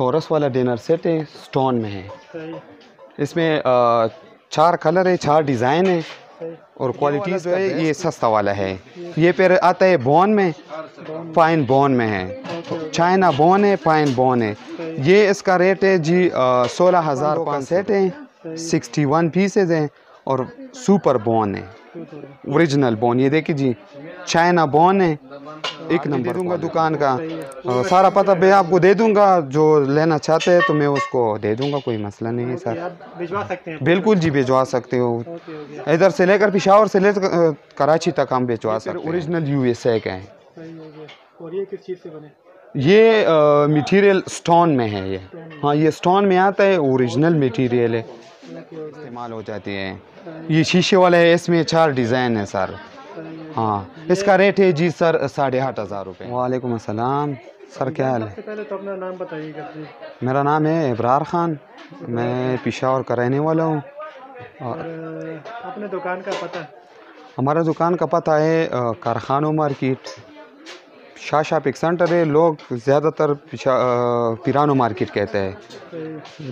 चौरस वाला dinner set है, स्टोन में है। इसमें 4 कलर है, 4 डिज़ाइन है और क्वालिटी जो है ये सस्ता वाला है। ये पेयर आता है बोन में, पाइन बोन में है, चाइना बोन है, पाइन बोन है। ये इसका रेट है जी 16,500 है, 61 पीसेज हैं और सुपर बोन है, ओरिजिनल बोन। ये देखिए जी चाइना बोन है, एक नंबर दूंगा दुकान का। सारा पता मैं आपको दे दूंगा, जो लेना चाहते हैं तो मैं उसको दे दूंगा, कोई मसला नहीं है सर। भिजवा सकते हैं? बिल्कुल जी भिजवा सकते हो, इधर से लेकर पेशावर से लेकर कराची तक हम भिजवा सकते हैं। ओरिजिनल USA का है। और ये किस चीज़ से बने? ये मटेरियल स्टोन में है ये, हाँ ये स्टोन में आता है, ओरिजिनल मटेरियल है, इस्तेमाल हो जाती है। ये शीशे वाला है, इसमें 4 डिज़ाइन है सर। हाँ इसका रेट है जी सर 8,500 रुपये। वालेकुम अस्सलाम सर, क्या हाल है? पहले तो अपना नाम बताइएगा। मेरा नाम है इबरार खान, मैं पेशावर का रहने वाला हूँ। और अपने दुकान का पता? हमारा दुकान का पता है कारखानो मार्केट, शाशा पिक सेंटर है, लोग ज़्यादातर पिरानो मार्केट कहते हैं।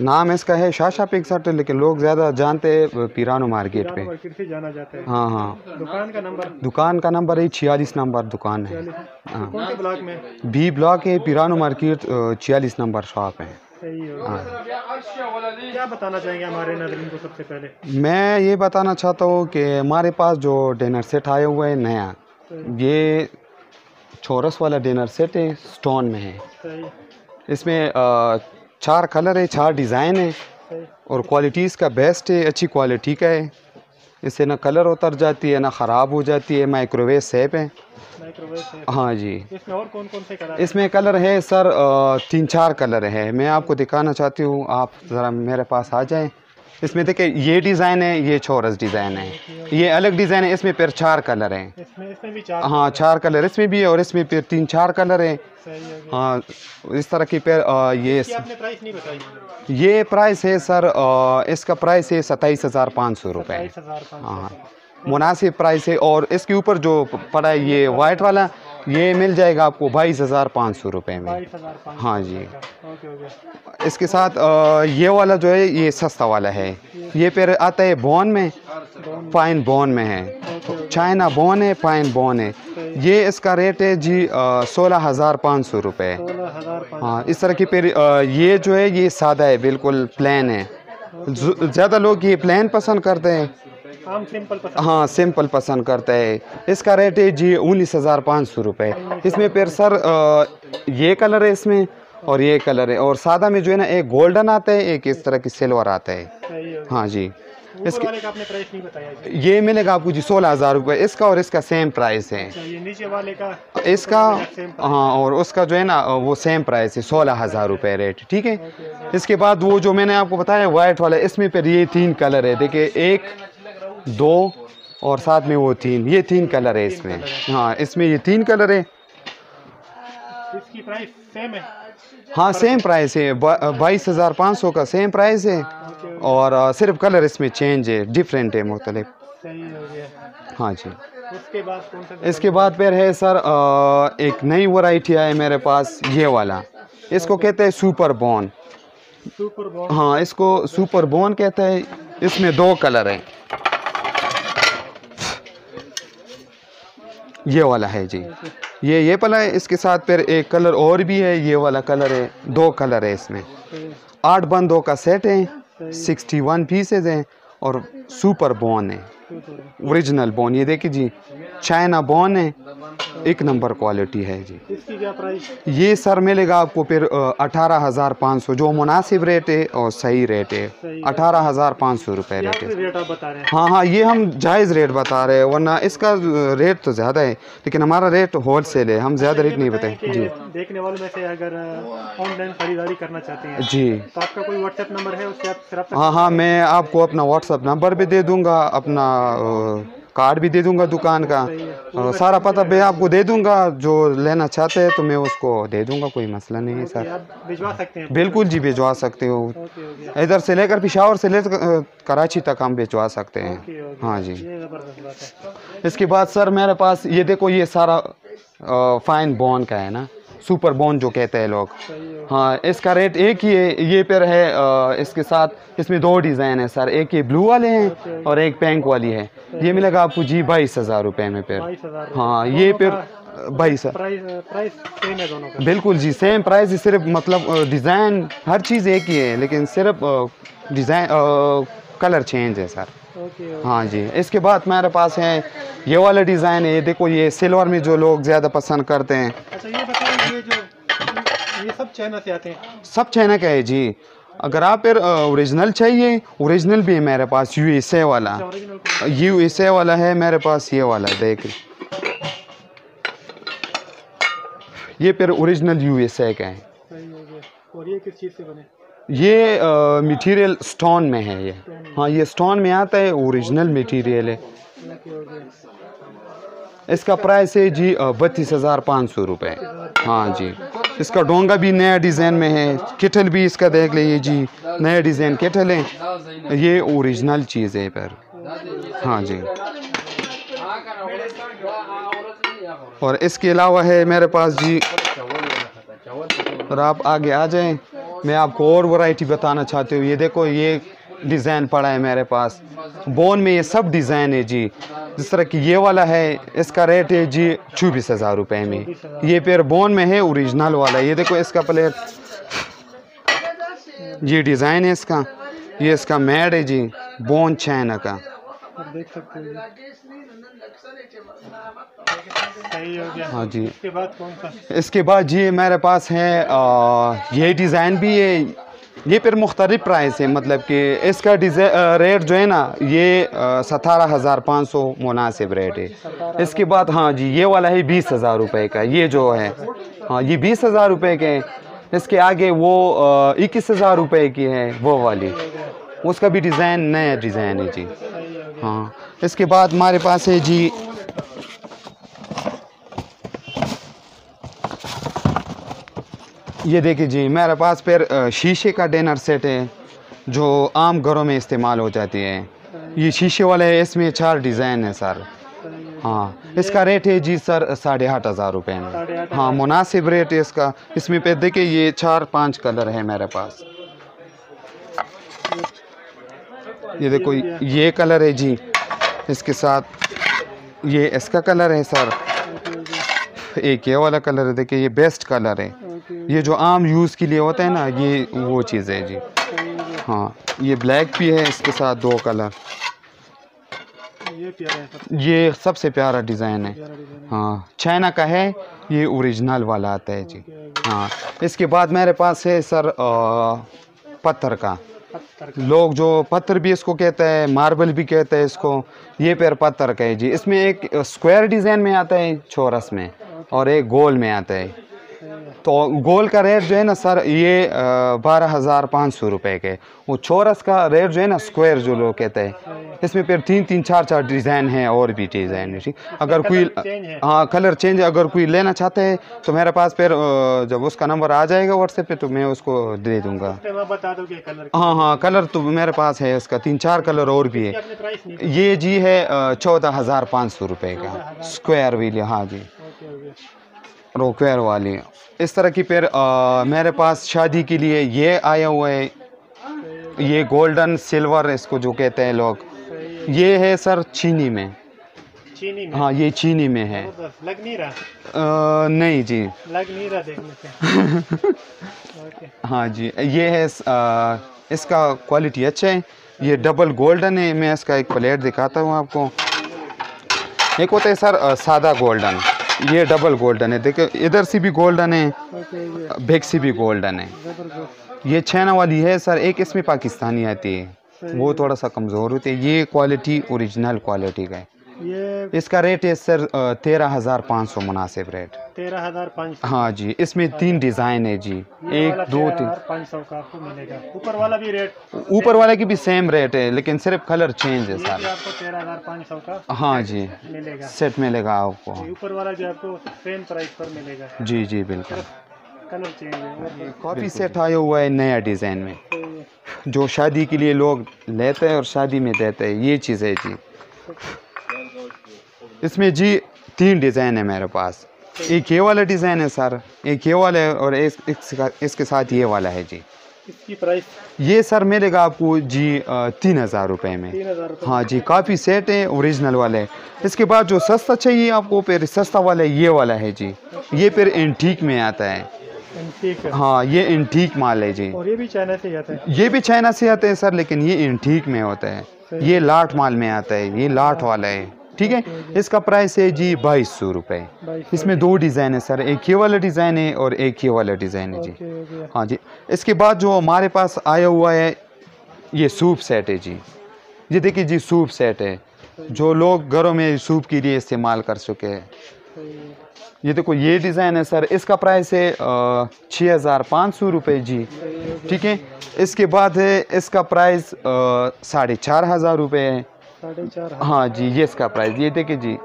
नाम इसका है शाशा पिक सेंटर, लेकिन लोग ज़्यादा जानते हैं पिरानो मार्केट पे। मार्केट से जाना जाता है। हाँ हाँ। दुकान का नंबर? दुकान का नंबर है 46 नंबर दुकान है। हाँ। कौन से ब्लॉक में? B ब्लॉक है, पिरानो मार्केट 46 नंबर शॉप है। क्या बताना चाहेंगे हमारे नाज़रीन को? सबसे पहले मैं ये बताना चाहता हूँ कि हमारे पास जो डिनर सेट आए हुए हैं नया, ये चौरस वाला डिनर सेट है, स्टोन में है। इसमें 4 कलर है, 4 डिज़ाइन है और क्वालिटी इसका बेस्ट है, अच्छी क्वालिटी का है। इससे ना कलर उतर जाती है ना ख़राब हो जाती है, माइक्रोवेव सेफ है। हाँ जी। इसमें और कौन कौन से कलर? इसमें कलर है सर 3-4 कलर है, मैं आपको दिखाना चाहती हूँ, आप ज़रा मेरे पास आ जाएँ। इसमें देखिए ये डिज़ाइन है, ये चौरस डिज़ाइन है, ये अलग डिज़ाइन है। इसमें फिर 4 कलर हैं। इसमें भी 4? हाँ 4 कलर इसमें भी है और इसमें फिर 3-4 कलर हैं। हाँ इस तरह की फिर ये प्राइस है सर, इसका प्राइस है 27,500 रुपये। हाँ मुनासिब प्राइस है। और इसके ऊपर जो पड़ा है ये वाइट वाला, ये मिल जाएगा आपको 22,500 रुपये में। हाँ जी। इसके साथ ये वाला जो है ये सस्ता वाला है। ये पेयर आता है बोन में, पाइन बोन में है, चाइना बोन है, पाइन बोन है। ये इसका रेट है जी 16,500 रुपये। हाँ इस तरह की पेयर। ये जो है ये सादा है, बिल्कुल प्लेन है। ज़्यादा लोग ये प्लेन पसंद करते हैं, हम सिंपल पसंद। हाँ सिंपल पसंद करते हैं। इसका रेट है जी 19,500 रुपये। इसमें फिर सर ये कलर है इसमें और ये कलर है। और सादा में जो है ना एक गोल्डन आता है, एक इस तरह की सिल्वर आता है। हाँ जी। इसके वाले का आपने प्राइस नहीं बताया। ये मिलेगा आपको जी 16,000 रुपये, इसका और इसका सेम प्राइस है। ये नीचे वाले का इसका हाँ और उसका जो है ना वो सेम प्राइस है, 16,000 रुपये रेट, ठीक है। इसके बाद वो जो मैंने आपको बताया वाइट वाला, इसमें फिर ये 3 कलर है। देखिए 1, 2 और साथ में वो 3, ये 3 कलर है इसमें। हाँ इसमें ये 3 कलर है। इसकी प्राइस सेम है? हाँ सेम प्राइस है, 22,500 का सेम प्राइस है और सिर्फ कलर इसमें चेंज है, डिफरेंट है, मुख्तलिफ। हाँ जी। उसके बाद कौन सा? इसके बाद फिर है सर एक नई वैरायटी है मेरे पास, ये वाला, इसको कहते हैं सुपर बोन। हाँ इसको सुपर बोन कहते हैं। इसमें 2 कलर हैं, ये वाला है जी, ये वाला है। इसके साथ फिर एक कलर और भी है, ये वाला कलर है। 2 कलर है इसमें। 8 बंदों का सेट है, 61 पीसेज हैं और सुपर बोन है, ओरिजिनल बोन। ये देखिए जी चाइना बोन है, एक नंबर क्वालिटी है जी। इसकी क्या प्राइस? ये सर मिलेगा आपको फिर 18,500, जो मुनासिब रेट है और सही रेट है। 18,500 रुपये रेट है। हाँ हाँ ये हम जायज़ रेट बता रहे हैं, वरना इसका रेट तो ज़्यादा है, लेकिन हमारा रेट होल सेल है, हम ज़्यादा रेट नहीं बताएं जी। देखने वालों में से अगर ऑनलाइन खरीदारी करना चाहते हैं जी, तो आपका कोई व्हाट्सएप नंबर है उससे? हाँ हाँ मैं आपको अपना व्हाट्सएप नंबर भी दे दूँगा, अपना कार्ड भी दे दूंगा दुकान का, सारा पता मैं आपको दे दूंगा, जो लेना चाहते हैं तो मैं उसको दे दूंगा, कोई मसला नहीं है सर। आप भिजवा सकते हैं? बिल्कुल जी भिजवा सकते हो, इधर से लेकर पेशावर से लेकर कराची तक हम भिजवा सकते हैं। हाँ जी। इसके बाद सर मेरे पास ये देखो, ये सारा फाइन बोन का है ना, सुपर बॉन जो कहते हैं लोग। हाँ, इसका रेट एक ही है, ये पेयर है, इसके साथ इसमें दो डिज़ाइन है सर, एक ये ब्लू वाले हैं और एक पिंक वाली है। ये मिलेगा आपको जी 22,000 रुपये में पेयर। हाँ, ये पेयर भाई सर प्राइस सेम है दोनों का? बिल्कुल जी सेम प्राइस, सिर्फ मतलब डिज़ाइन हर चीज़ एक ही है, लेकिन सिर्फ डिज़ाइन कलर चेंज है सर। हाँ जी, इसके बाद मेरे पास है ये वाला डिज़ाइन है, ये देखो ये सिल्वर में जो लोग ज़्यादा पसंद करते हैं। अच्छा, ये बताइए ये जो ये सब चाइना से आते हैं? सब चाइना का है जी। अगर आप फिर ओरिजिनल चाहिए, ओरिजिनल भी है मेरे पास, USA वाला, USA वाला है मेरे पास, ये वाला देख, ये पेयर ओरिजिनल USA का है। और ये किस चीज़ से बने? ये मटेरियल स्टोन में है ये। हाँ, ये स्टोन में आता है, ओरिजिनल मटेरियल है। इसका प्राइस है जी 32,500 रुपये। हाँ जी, इसका डोंगा भी नया डिज़ाइन में है, केटल भी इसका देख लीजिए जी, नया डिज़ाइन केटल है, ये ओरिजिनल चीज़ है पर। हाँ जी, और इसके अलावा है मेरे पास जी, और आप आगे आ जाएं, मैं आपको और वैरायटी बताना चाहती हूँ। ये देखो ये डिज़ाइन पड़ा है मेरे पास, बोन में ये सब डिज़ाइन है जी। जिस तरह की ये वाला है, इसका रेट है जी 24,000 रुपये में, ये पेयर बोन में है, ओरिजिनल वाला। ये देखो इसका प्लेट, ये डिज़ाइन है इसका, ये इसका मैड है जी, बोन चाइना का। देख सकते हैं। हाँ जी, इसके बाद कौन सा? इसके बाद जी मेरे पास है ये डिज़ाइन भी है, ये फिर मुख्तलिफ प्राइस है, मतलब कि इसका रेट जो है ना ये 17,500 मुनासिब रेट है। इसके बाद हाँ जी, ये वाला है 20,000 रुपये का, ये जो है, हाँ ये 20,000 रुपये के हैं। इसके आगे वो 21,000 रुपये की है वो वाली, उसका भी डिज़ाइन नया डिज़ाइन है जी। हाँ, इसके बाद हमारे पास है जी, ये देखिए जी मेरे पास फिर शीशे का डिनर सेट है जो आम घरों में इस्तेमाल हो जाती है। ये शीशे वाला है, इसमें 4 डिज़ाइन है सर। हाँ, इसका रेट है जी सर 8,500 रुपये में। हाँ, मुनासिब रेट है इसका। इसमें पे देखिए ये 4-5 कलर है मेरे पास। ये देखो ये कलर है जी, इसके साथ ये इसका कलर है सर, एक ये वाला कलर है, देखिए ये बेस्ट कलर है, ये जो आम यूज़ के लिए होता है ना, ये वो चीज़ है जी। हाँ, ये ब्लैक भी है, इसके साथ 2 कलर, ये सबसे प्यारा डिज़ाइन है। हाँ, चाइना का है, ये ओरिजिनल वाला आता है जी। हाँ, इसके बाद मेरे पास है सर पत्थर का, लोग जो पत्थर भी इसको कहते हैं, मार्बल भी कहते हैं इसको, ये पेयर पत्थर का है जी। इसमें एक स्क्वायर डिज़ाइन में आता है, चौरस में, और एक गोल में आता है। तो गोल का रेट जो है ना सर ये 12,500 रुपये के, वो चौरस का रेट जो है ना स्क्वायर जो लोग कहते हैं। इसमें पेयर 3-3, 4-4 डिज़ाइन है, और भी डिज़ाइन है। अगर कोई, हाँ कलर चेंज, अगर कोई लेना चाहते हैं तो मेरे पास पेयर, जब उसका नंबर आ जाएगा व्हाट्सएप पे तो मैं उसको दे दूँगा। हाँ हाँ, कलर तो मेरे पास है इसका 3-4 कलर और भी है। ये जी है 14,500 रुपये का, स्क्वायर व्हील। हाँ जी, रोकवेयर वाली। इस तरह की पेयर मेरे पास शादी के लिए ये आया हुआ है, ये गोल्डन सिल्वर इसको जो कहते हैं लोग, ये है सर चीनी में। चीनी में? हाँ, ये चीनी में है। लग नहीं रहा? नहीं जी, लग नहीं रहा देखने से। हाँ जी, ये है, इसका क्वालिटी अच्छा है, ये डबल गोल्डन है। मैं इसका एक प्लेट दिखाता हूँ आपको। एक होता है सर सादा गोल्डन, ये डबल गोल्डन है, देखो इधर से भी गोल्डन है, बैक से भी गोल्डन है। ये चाइना वाली है सर। एक इसमें पाकिस्तानी आती है, वो थोड़ा सा कमज़ोर होती है। ये क्वालिटी ओरिजिनल क्वालिटी का है। इसका रेट है सर 13,500 मुनासिब रेट। 13,500। हाँ जी, इसमें 3 डिज़ाइन है जी, 1, 2, 3 का आपको मिलेगा। ऊपर वाला भी रेट, ऊपर वाले की भी सेम रेट है, लेकिन सिर्फ कलर चेंज है सर। आपको 13,500 का, हाँ जी, मिलेगा सेट, मिलेगा आपको। ऊपर वाला जो आपको सेम प्राइस पर मिलेगा जी। जी बिल्कुल, कलर चेंज है। कॉफी सेट आया हुआ है नया डिज़ाइन में, जो शादी के लिए लोग लेते हैं और शादी में देते हैं, ये चीज़ है जी। इसमें जी 3 डिज़ाइन है मेरे पास। एक ये वाला डिज़ाइन है सर, एक ये वाला है और इसके साथ ये वाला है जी। इसकी प्राइस ये सर मिलेगा आपको जी 3000 रुपये में। 3000 रुपये हाँ जी, काफ़ी सेट है ओरिजिनल वाले। इसके बाद जो सस्ता चाहिए आपको, फिर सस्ता वाला ये वाला है जी, ये फिर एंटीक में आता है। हाँ ये एंटीक माल है जी। और ये भी चाइना से आता है? ये भी चाइना से आते हैं सर, लेकिन ये एंटीक में होता है। ये लाट माल में आता है, ये लाट वाला है, ठीक है। इसका प्राइस है जी 2200 रुपये। इसमें दो डिज़ाइन है सर, एक ये वाला डिज़ाइन है और एक ये वाला डिज़ाइन है जी। हाँ जी, इसके बाद जो हमारे पास आया हुआ है ये सूप सेट है जी। ये देखिए जी, सूप सेट है जो लोग घरों में सूप के लिए इस्तेमाल कर चुके हैं। ये देखो, ये डिज़ाइन है सर, इसका प्राइस है 6500 रुपये जी, ठीक है। इसके बाद है इसका प्राइस 4500 रुपये है। 4500 हाँ जी, ये इसका प्राइस, ये देखिए जी।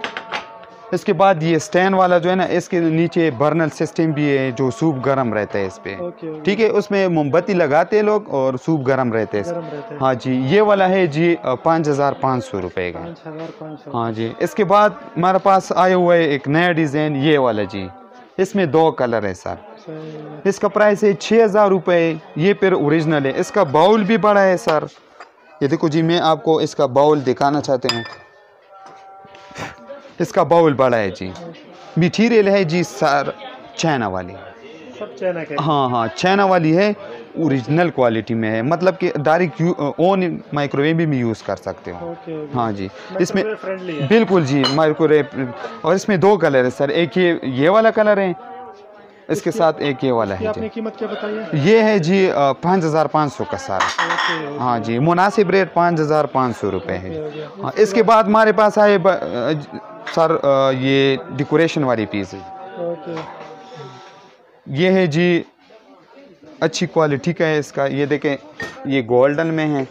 इसके बाद ये स्टैंड वाला जो है ना, इसके नीचे बर्नर सिस्टम भी है जो सूप गर्म रहता है इस पर, ठीक है। उसमें मोमबत्ती लगाते हैं लोग और सूप गर्म रहते हैं। हाँ जी, ये वाला है जी 5500 रुपये का। हाँ जी, इसके बाद हमारे पास आया हुआ है एक नया डिज़ाइन, ये वाला जी। इसमें दो कलर है सर, इसका प्राइस है 6000 रुपये। ये फिर ओरिजिनल है, इसका बाउल भी बड़ा है सर। ये देखो जी, मैं आपको इसका बाउल दिखाना चाहते हैं। इसका बाउल बड़ा है जी, मटीरियल है जी सर चाइना वाली, सब चाइना के। हाँ हाँ, चाइना वाली है, ओरिजिनल क्वालिटी में है, मतलब कि डायरेक्ट ओन माइक्रोवेव भी यूज़ कर सकते हो। हाँ जी, इसमें बिल्कुल जी माइक्रोवेव। और इसमें दो कलर है सर, एक ये वाला कलर है, इसके साथ एक ये वाला है। आपने कीमत क्या बताई? ये है जी 5500 का सारा। हाँ जी, मुनासिब रेट 5500 रुपये है। हाँ, इसके बाद हमारे पास आए सर ये डेकोरेशन वाली पीस है। ये है जी अच्छी क्वालिटी का है इसका। ये देखें, ये गोल्डन में है,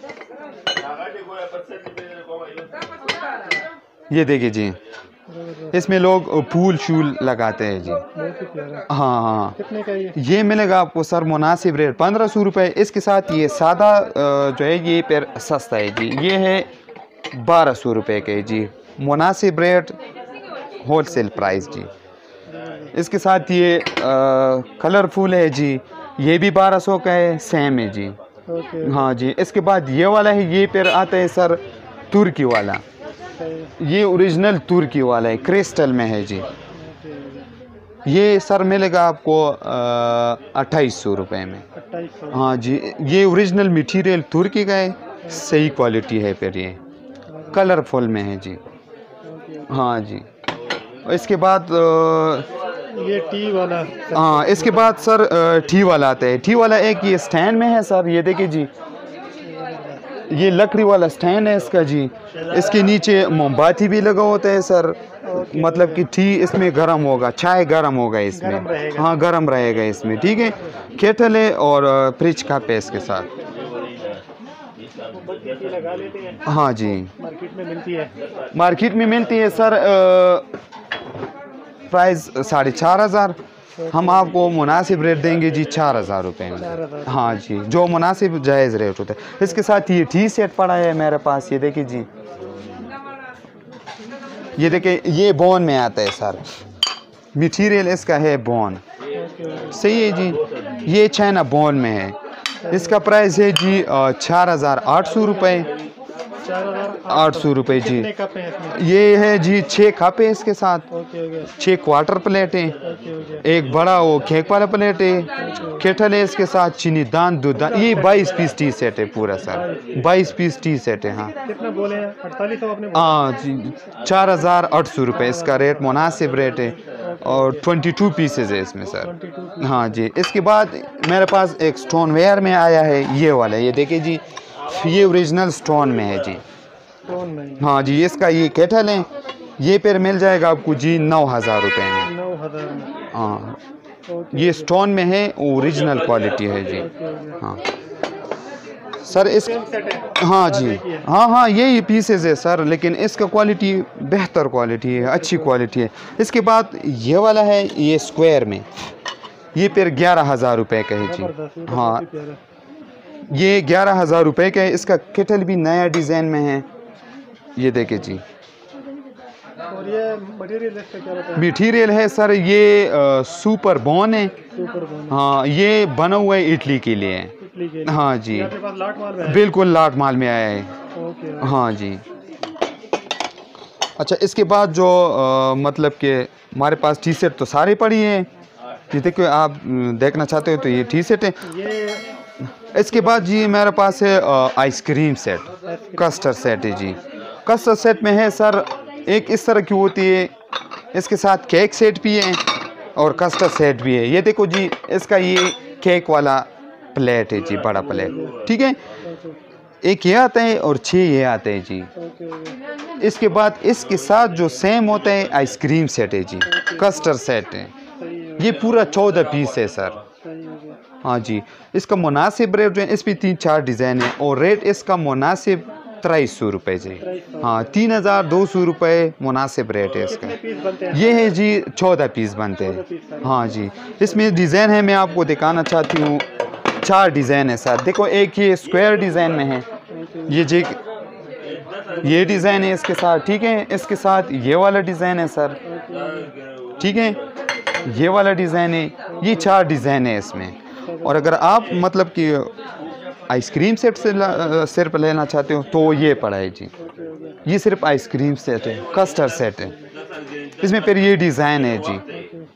ये देखिए जी। इसमें लोग फूल शूल लगाते हैं जी। हाँ हाँ, कितने का ये मिलेगा आपको सर? मुनासिब रेट 1500 रुपये। इसके साथ ये सादा जो है, ये पर सस्ता है जी, ये है 1200 रुपये के जी, मुनासिब रेट होलसेल प्राइस जी। इसके साथ ये कलरफुल है जी, ये भी 1200 का है, सेम है जी। हाँ जी, इसके बाद ये वाला है, ये पर आता है सर तुर्की वाला। ये ओरिजिनल तुर्की वाला है, क्रिस्टल में है जी। ये सर मिलेगा आपको 2800 रुपये में। हाँ जी, ये ओरिजिनल मटेरियल तुर्की का है, सही क्वालिटी है, पर ये कलरफुल में है जी। हाँ जी, इसके बाद ये टी वाला। हाँ, इसके बाद सर टी वाला आता है। टी वाला एक ये स्टैंड में है सर, ये देखिए जी, ये लकड़ी वाला स्टैंड है इसका जी। इसके नीचे मोमबत्ती भी लगा होता है सर, मतलब कि टी इसमें गर्म होगा, चाय गर्म होगा इसमें। हाँ, गर्म रहेगा इसमें, ठीक है। केटल है और फ्रिज का पेस के साथ। हाँ जी, मार्केट में मिलती है सर, प्राइस 4500। हम आपको मुनासिब रेट देंगे जी 4000 रुपये में। हाँ जी, जो मुनासिब जायज़ रेट होता है। इसके साथ ये टी सेट पड़ा है मेरे पास, ये देखिए जी। ये देखिए, ये बोन में आता है सर, मटीरियल इसका है बोन, सही है जी। ये चाइना बोन में है, इसका प्राइस है जी 4800 रुपये। 4800 रुपये जी। ये है जी 6 कप है, इसके साथ 6 क्वार्टर प्लेट है, एक बड़ा वो केक वाला प्लेट है, केटल है इसके साथ, चीनी दान, दूध दान। ये 22 पीस टी सेट है पूरा सर, 22 पीस टी सेट है। हाँ, कितना बोले हैं? 4800 आपने बोला। हाँ जी, 4800 रुपये इसका रेट, मुनासिब रेट है। और 22 पीसेज है इसमें सर। हाँ जी, इसके बाद मेरे पास एक स्टोन वेयर में आया है, ये वाला, ये देखिए जी, ये ओरिजिनल स्टोन में है जी। हाँ जी, इसका ये केटल है, ये पेड़ मिल जाएगा आपको जी 9000 रुपये में। 9000। हाँ, ये स्टोन में है, ओरिजिनल क्वालिटी है जी। हाँ सर, इस हाँ जी, हाँ हाँ, यही पीसेज है सर, लेकिन इसका क्वालिटी बेहतर क्वालिटी है, अच्छी क्वालिटी है। इसके बाद ये वाला है, ये स्क्वायर में, ये पेड़ 11000 रुपये का है जी। हाँ, ये 11000 रुपये का है। इसका केटल भी नया डिज़ाइन में है, ये देखे जी। और ये मटेरियल इसका क्या होता है? मटेरियल है सर ये सुपर बॉन है। हाँ ये बना हुआ है इटली के लिए। इटली के लिए? हाँ जी। आपके पास लाट माल में है? बिल्कुल लाट माल में आया है। ओके। हाँ जी। अच्छा इसके बाद जो मतलब कि हमारे पास टी शर्ट तो सारे पड़ी हैं, ये देखो आप देखना चाहते हो तो ये टी शर्ट है। इसके बाद जी मेरे पास है आइसक्रीम सेट, कस्टर्ड सेट है जी। कस्टर्ड सेट में है सर एक इस तरह की होती है, इसके साथ केक सेट भी है और कस्टर्ड सेट भी है। ये देखो जी इसका ये केक वाला प्लेट है जी, बड़ा प्लेट। ठीक है, एक ये आता है और 6 ये आते हैं जी। इसके बाद इसके साथ जो सेम होता है आइसक्रीम सेट है जी, कस्टर्ड सेट है। ये पूरा 14 पीस है सर। हाँ जी, इसका मुनासिब रेट जो है, इस पर 3-4 डिज़ाइन है और रेट इसका मुनासिब 2300 रुपये जी। हाँ 3200 रुपये मुनासिब रेट है इसका। ये है जी 14 पीस बनते हैं। हाँ जी, इसमें डिज़ाइन है, मैं आपको दिखाना चाहती हूँ। 4 डिज़ाइन है सर। देखो एक ये स्क्वायर डिज़ाइन में है, ये जी ये डिज़ाइन है इसके साथ। ठीक है, इसके साथ ये वाला डिज़ाइन है सर। ठीक है, ये वाला डिज़ाइन है। ये 4 डिज़ाइन है इसमें। और अगर आप मतलब कि आइसक्रीम सेट से सिर्फ लेना चाहते हो तो ये पड़ा है जी। ये सिर्फ आइसक्रीम सेट है, कस्टर्ड सेट है। इसमें फिर ये डिज़ाइन है जी।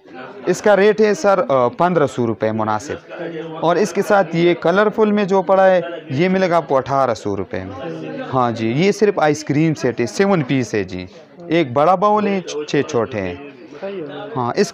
इसका रेट है सर 1500 रुपये मुनासिब। और इसके साथ ये कलरफुल में जो पड़ा है ये मिलेगा आपको 1800 रुपये में। हाँ जी, ये सिर्फ आइसक्रीम सेट है, 7 पीस है जी। एक बड़ा बाउल है, 6 छोटे हैं। हाँ, इस